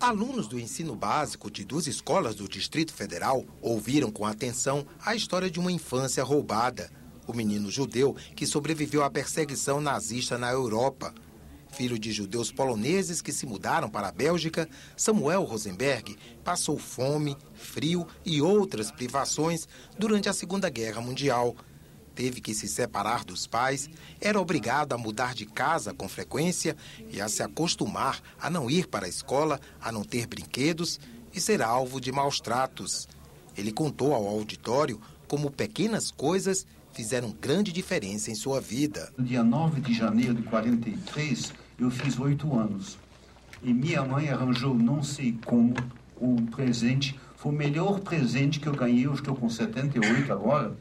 Alunos do ensino básico de duas escolas do Distrito Federal ouviram com atenção a história de uma infância roubada. O menino judeu que sobreviveu à perseguição nazista na Europa. Filho de judeus poloneses que se mudaram para a Bélgica, Samuel Rozemberg passou fome, frio e outras privações durante a Segunda Guerra Mundial. Teve que se separar dos pais, era obrigado a mudar de casa com frequência e a se acostumar a não ir para a escola, a não ter brinquedos e ser alvo de maus tratos. Ele contou ao auditório como pequenas coisas fizeram grande diferença em sua vida. No dia 9 de janeiro de 1943, eu fiz 8 anos. E minha mãe arranjou, não sei como, um presente. Foi o melhor presente que eu ganhei. Eu estou com 78 agora.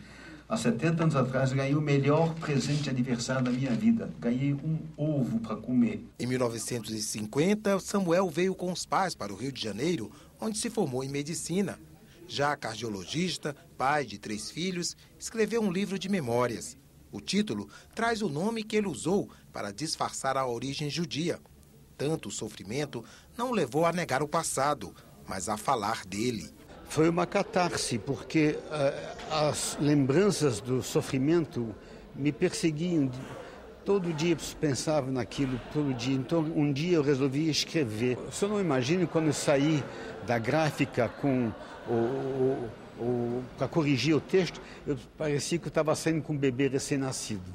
Há 70 anos atrás, ganhei o melhor presente de aniversário da minha vida. Ganhei um ovo para comer. Em 1950, Samuel veio com os pais para o Rio de Janeiro, onde se formou em medicina. Já cardiologista, pai de 3 filhos, escreveu um livro de memórias. O título traz o nome que ele usou para disfarçar a origem judia. Tanto sofrimento não o levou a negar o passado, mas a falar dele. Foi uma catarse, porque as lembranças do sofrimento me perseguiam. Todo dia eu pensava naquilo, todo dia. Então, um dia eu resolvi escrever. Eu só não imagino quando eu saí da gráfica para corrigir o texto, eu parecia que eu estava saindo com um bebê recém-nascido.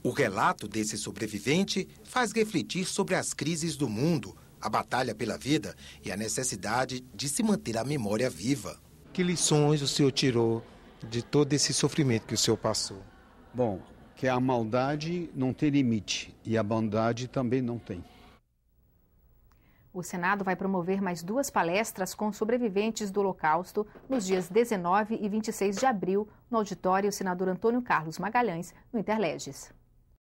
O relato desse sobrevivente faz refletir sobre as crises do mundo, a batalha pela vida e a necessidade de se manter a memória viva. Que lições o senhor tirou de todo esse sofrimento que o senhor passou? Bom, que a maldade não tem limite e a bondade também não tem. O Senado vai promover mais 2 palestras com sobreviventes do Holocausto nos dias 19 e 26 de abril, no auditório Senador Antônio Carlos Magalhães, no Interleges.